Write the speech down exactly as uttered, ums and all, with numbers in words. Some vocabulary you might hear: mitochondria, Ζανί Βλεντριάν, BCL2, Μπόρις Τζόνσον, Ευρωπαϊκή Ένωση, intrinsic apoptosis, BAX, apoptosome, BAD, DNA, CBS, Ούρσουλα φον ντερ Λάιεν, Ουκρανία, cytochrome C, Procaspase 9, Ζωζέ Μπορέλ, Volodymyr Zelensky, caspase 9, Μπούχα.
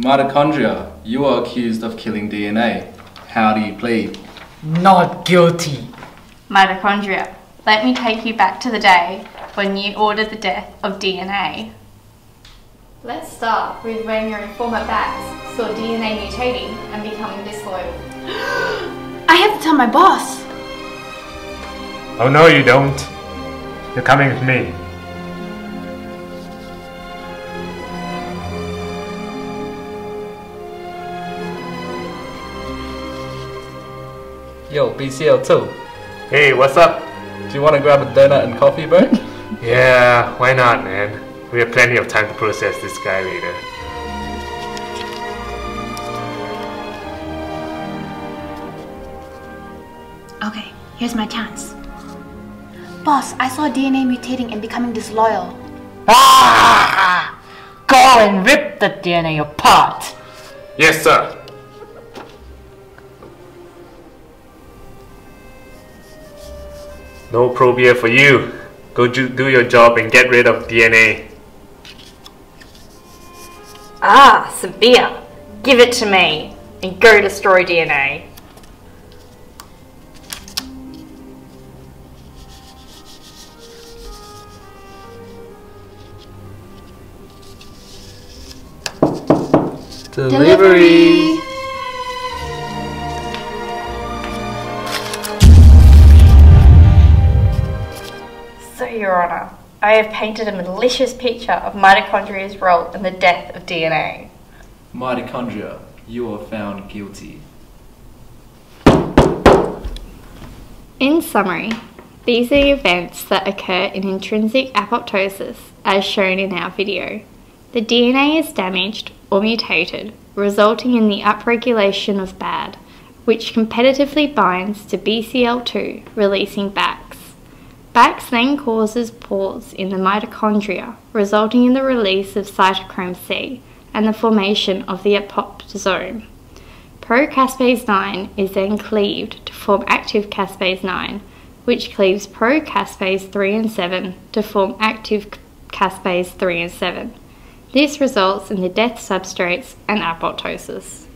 Mitochondria, you are accused of killing D N A. How do you plead? Not guilty. Mitochondria, let me take you back to the day when you ordered the death of D N A. Let's start with when your informer BAX saw D N A mutating and becoming disloyal. I have to tell my boss! Oh no you don't. You're coming with me. Yo, B C L two. Hey, what's up? Do you want to grab a donut and coffee, bro? Yeah, why not, man? We have plenty of time to process this guy later. Okay, here's my chance. Boss, I saw D N A mutating and becoming disloyal. Ah! Go and rip the D N A apart! Yes, sir. No probe here for you. Go do your job and get rid of D N A. Ah, Sabir, give it to me and go destroy D N A. Delivery. Delivery. So, Your Honour, I have painted a malicious picture of mitochondria's role in the death of D N A. Mitochondria, you are found guilty. In summary, these are the events that occur in intrinsic apoptosis, as shown in our video. The D N A is damaged or mutated, resulting in the upregulation of B A D, which competitively binds to B C L two, releasing BAX. BAX then causes pores in the mitochondria, resulting in the release of cytochrome C and the formation of the apoptosome. Procaspase nine is then cleaved to form active caspase nine, which cleaves procaspase three and seven to form active caspase three and seven. This results in the death substrates and apoptosis.